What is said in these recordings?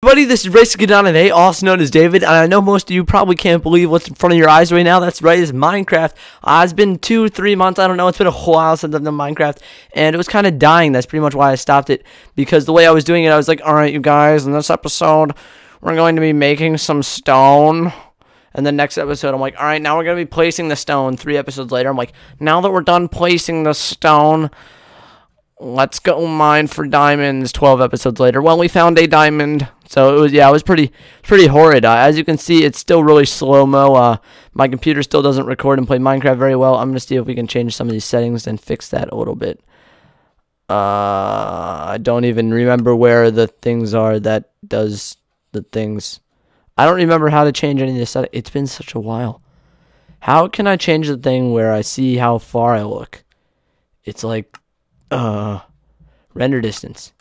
Everybody, this is RacerkidDave, also known as David, and I know most of you probably can't believe what's in front of your eyes right now. That's right, it's Minecraft. It's been 2-3 months, I don't know, it's been a whole while since I've done Minecraft, and it was kind of dying. That's pretty much why I stopped it, because the way I was doing it, I was like, alright you guys, in this episode, we're going to be making some stone, and the next episode, I'm like, alright, now we're going to be placing the stone. 3 episodes later, I'm like, now that we're done placing the stone, let's go mine for diamonds. 12 episodes later, well, we found a diamond. So it was, yeah, it was pretty horrid. As you can see, it's still really slow-mo. My computer still doesn't record and play Minecraft very well. I'm gonna see if we can change some of these settings and fix that a little bit. I don't even remember where the things are that does the things. I don't remember how to change any of this. It's been such a while. How can I change the thing where I see how far I look? It's like. Render distance.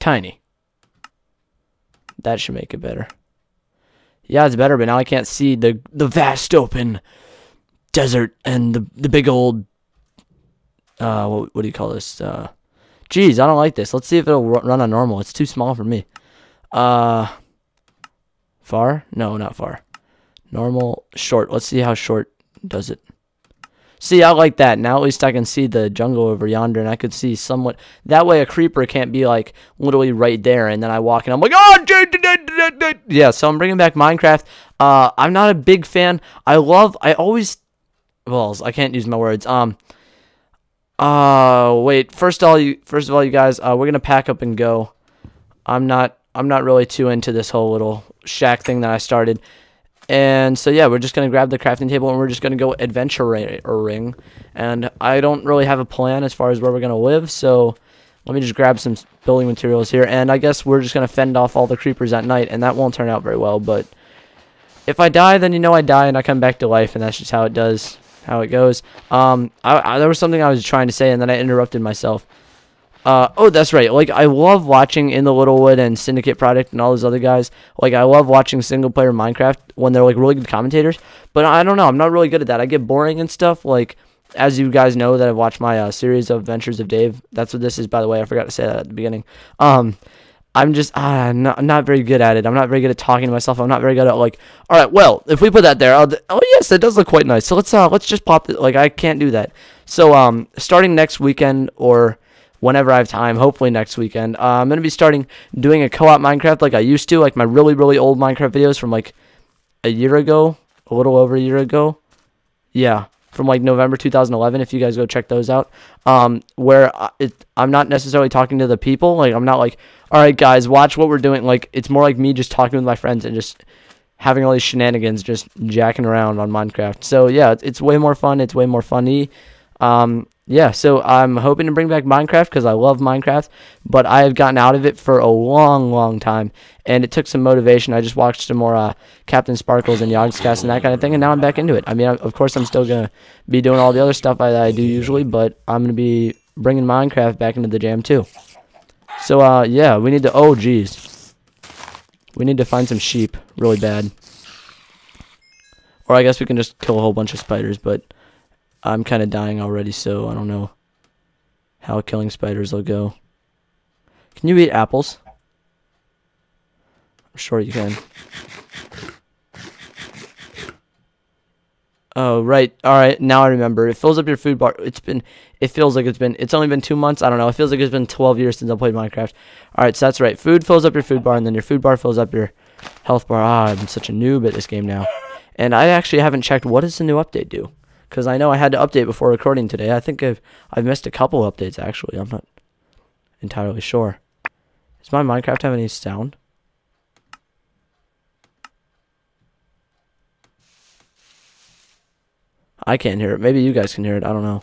Tiny. That should make it better. Yeah, it's better, but now I can't see the vast open desert and the big old, what do you call this? Geez, I don't like this. Let's see if it'll run on normal. It's too small for me. Far? No, not far. Normal, short. Let's see how short does it. See, I like that. Now at least I can see the jungle over yonder, and I could see somewhat. That way a creeper can't be, like, literally right there, and then I walk, and I'm like, oh! Yeah, so I'm bringing back Minecraft. I'm not a big fan. I always, well, I can't use my words. Wait, first of all, you guys, we're gonna pack up and go. I'm not really too into this whole little shack thing that I started. And so, yeah, we're just going to grab the crafting table, and we're just going to go adventuring. And I don't really have a plan as far as where we're going to live, so let me just grab some building materials here. And I guess we're just going to fend off all the creepers at night, and that won't turn out very well. But if I die, then you know I die, and I come back to life, and that's just how it does, how it goes. There was something I was trying to say, and then I interrupted myself. Oh, that's right. Like, I love watching In the Littlewood and Syndicate Product and all those other guys. Like, I love watching single-player Minecraft when they're, like, really good commentators. But I don't know. I'm not really good at that. I get boring and stuff. Like, as you guys know that I've watched my series of Adventures of Dave. That's what this is, by the way. I forgot to say that at the beginning. I'm just not very good at it. I'm not very good at talking to myself. I'm not very good at, like, all right, well, if we put that there, oh, yes, that does look quite nice. So let's just pop it. Like, I can't do that. So starting next weekend or whenever I have time, hopefully next weekend, I'm going to be starting doing a co-op Minecraft like I used to, like my really, really old Minecraft videos from like a year ago, a little over a year ago. Yeah, from like November 2011, if you guys go check those out, where I'm not necessarily talking to the people. Like, I'm not like, all right, guys, watch what we're doing. Like, it's more like me just talking with my friends and just having all these shenanigans, just jacking around on Minecraft. So, yeah, it's way more fun. It's way more funny. Yeah, so I'm hoping to bring back Minecraft because I love Minecraft, but I have gotten out of it for a long, long time, and it took some motivation. I just watched some more Captain Sparkles and Yogscast and that kind of thing, and now I'm back into it. I mean, of course, I'm still going to be doing all the other stuff I do usually, but I'm going to be bringing Minecraft back into the jam, too. So, yeah, we need to, oh, geez. We need to find some sheep really bad. Or I guess we can just kill a whole bunch of spiders, but I'm kind of dying already, so I don't know how killing spiders will go. Can you eat apples? I'm sure you can. Oh, right. All right, now I remember. It fills up your food bar. It's only been 2 months. I don't know. It feels like it's been 12 years since I played Minecraft. All right, so that's right. Food fills up your food bar, and then your food bar fills up your health bar. Ah, I'm such a noob at this game now. And I actually haven't checked, what does the new update do? Because I know I had to update before recording today. I think I've missed a couple updates, actually. I'm not entirely sure. Does my Minecraft have any sound? I can't hear it. Maybe you guys can hear it. I don't know.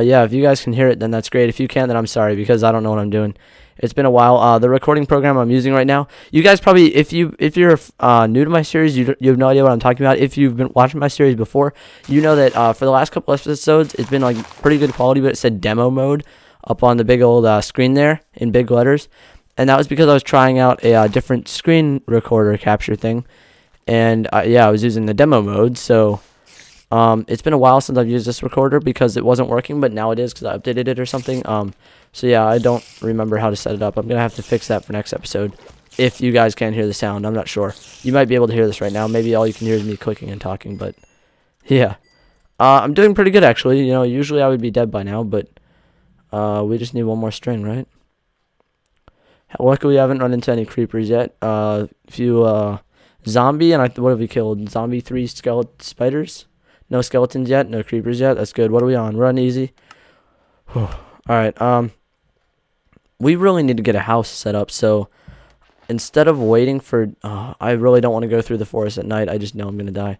Yeah, if you guys can hear it, then that's great. If you can, then I'm sorry, because I don't know what I'm doing. It's been a while. The recording program I'm using right now, you guys probably, if you're new to my series, you have no idea what I'm talking about. If you've been watching my series before, you know that for the last couple episodes, it's been like pretty good quality, but it said demo mode up on the big old screen there in big letters, and that was because I was trying out a different screen recorder capture thing, and yeah, I was using the demo mode, so. It's been a while since I've used this recorder because it wasn't working, but now it is because I updated it or something. So yeah, I don't remember how to set it up. I'm going to have to fix that for next episode. If you guys can hear the sound, I'm not sure. You might be able to hear this right now. Maybe all you can hear is me clicking and talking, but yeah. I'm doing pretty good, actually. You know, usually I would be dead by now, but we just need one more string, right? Luckily, I haven't run into any creepers yet. Zombie, and what have we killed? Zombie 3 skeleton spiders? No skeletons yet, no creepers yet. That's good. What are we on? Run easy. Whew. All right. We really need to get a house set up, so instead of waiting for... I really don't want to go through the forest at night. I just know I'm going to die.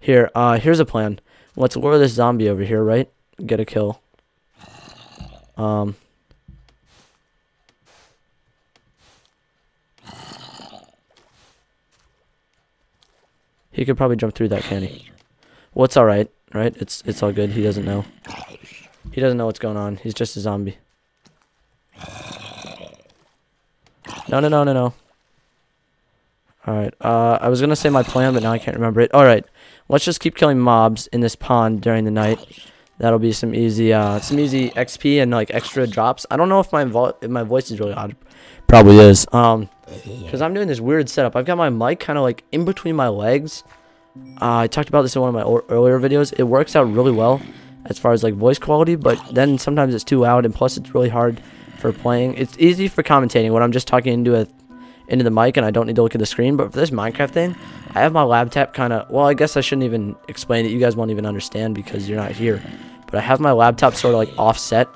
Here, here's a plan. Let's lure this zombie over here, right? Get a kill. He could probably jump through that, can he? Well, it's alright, right? It's all good. He doesn't know. He doesn't know what's going on. He's just a zombie. No, no, no, no, no. Alright, I was gonna say my plan, but now I can't remember it. Alright, let's just keep killing mobs in this pond during the night. That'll be some easy XP and, like, extra drops. I don't know if my voice is really odd. Probably is. Because I'm doing this weird setup. I've got my mic kind of, like, in between my legs. I talked about this in one of my earlier videos. It works out really well as far as, like, voice quality, but then sometimes it's too loud, and plus it's really hard for playing. It's easy for commentating when I'm just talking into the mic and I don't need to look at the screen, but for this Minecraft thing, I have my laptop kind of... Well, I guess I shouldn't even explain it. You guys won't even understand because you're not here, but I have my laptop sort of, like, offset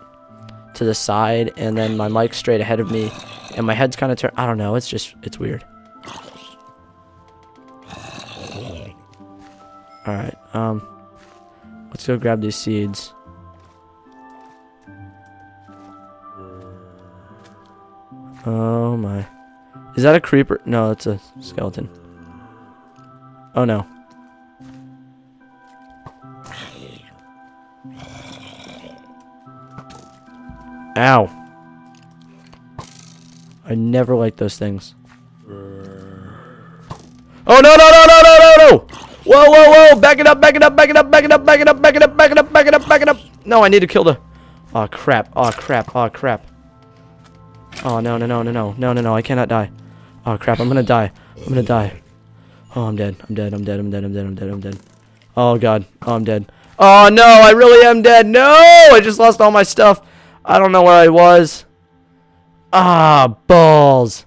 to the side, and then my mic straight ahead of me, and my head's kind of turned... I don't know. It's just... It's weird. Alright, let's go grab these seeds. Oh my. Is that a creeper? No, it's a skeleton. Oh no. Ow. I never like those things. Oh no, no, no, no, no, no, no! Whoa, whoa, whoa! Back it up, back it up, back it up, back it up, back it up, back it up, back it up, back it up, back it up! No, I need to kill the... Aw, crap, aw, crap, aw, crap. Oh no, no, no, no, no, no, no, no, I cannot die. Oh crap, I'm gonna die. I'm gonna die. Oh, I'm dead. I'm dead, I'm dead, I'm dead, I'm dead, I'm dead, I'm dead. Oh god. Oh, I'm dead. Oh no, I really am dead. No! I just lost all my stuff. I don't know where I was. Ah, balls.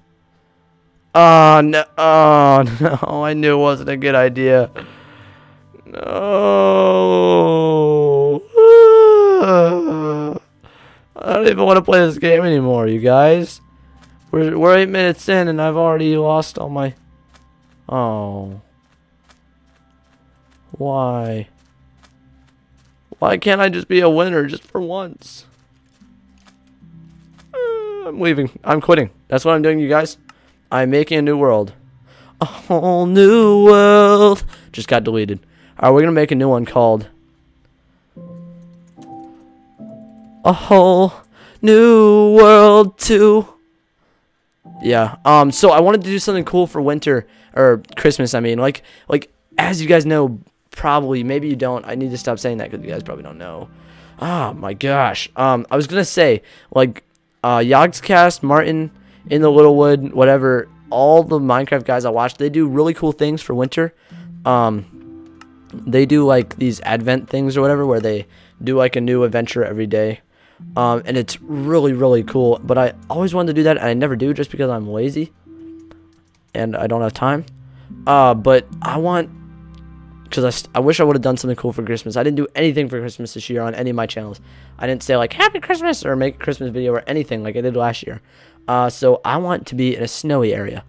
Oh no. Oh no, I knew it wasn't a good idea. No. I don't even want to play this game anymore, you guys. We're 8 minutes in, and I've already lost all my... Oh. Why? Why can't I just be a winner just for once? I'm leaving. I'm quitting. That's what I'm doing, you guys. I'm making a new world. A whole new world. Just got deleted. Alright, we're going to make a new one called... A whole new world too. Yeah. So I wanted to do something cool for winter or Christmas. I mean, like as you guys know, probably maybe you don't. I need to stop saying that because you guys probably don't know. Oh my gosh. I was gonna say like, Yogscast, Martin, In the Littlewood, whatever. All the Minecraft guys I watch, they do really cool things for winter. They do like these advent things or whatever where they do like a new adventure every day. And it's really, really cool. But I always wanted to do that, and I never do just because I'm lazy. And I don't have time. But I want... Because I wish I would have done something cool for Christmas. I didn't do anything for Christmas this year on any of my channels. I didn't say, like, Happy Christmas! Or make a Christmas video or anything like I did last year. So I want to be in a snowy area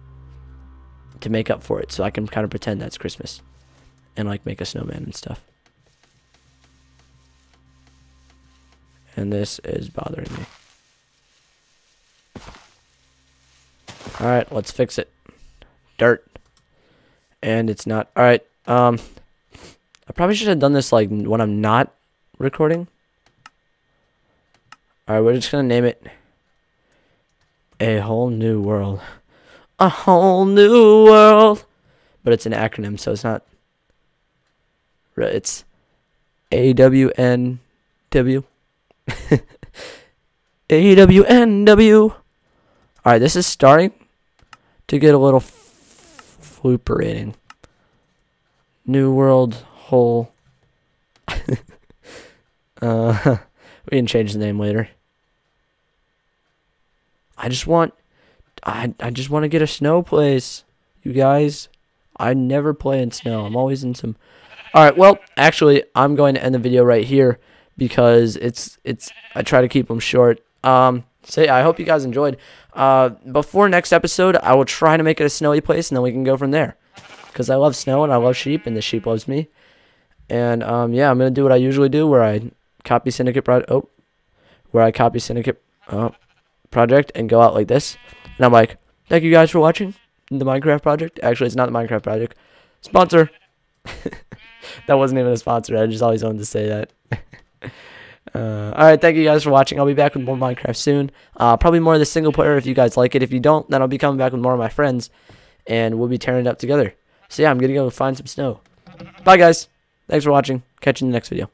to make up for it. So I can kind of pretend that's Christmas. And, like, make a snowman and stuff. And this is bothering me. Alright, let's fix it. Dirt. And it's not... Alright, I probably should have done this, like, when I'm not recording. Alright, we're just gonna name it... A Whole New World. A Whole New World! But it's an acronym, so it's not... It's... A-W-N-W... AWNW. Alright, this is starting to get a little flooper in. New World Hole. We can change the name later. I just want to get a snow place, you guys. I never play in snow. I'm always in some. All right. Well, actually, I'm going to end the video right here because it's. I try to keep them short. So yeah, I hope you guys enjoyed. Before next episode, I will try to make it a snowy place, and then we can go from there. Because I love snow and I love sheep, and the sheep loves me. And yeah, I'm gonna do what I usually do, where I copy Syndicate Product. Oh, where I copy Syndicate. Oh. Project and go out like this, and I'm like, thank you guys for watching the Minecraft project. Actually, it's not the Minecraft project sponsor. That wasn't even a sponsor. I just always wanted to say that. All right, thank you guys for watching. I'll be back with more Minecraft soon, probably more of the single player if you guys like it. If you don't, then I'll be coming back with more of my friends and we'll be tearing it up together. So yeah, I'm gonna go find some snow. Bye guys, thanks for watching, catch you in the next video.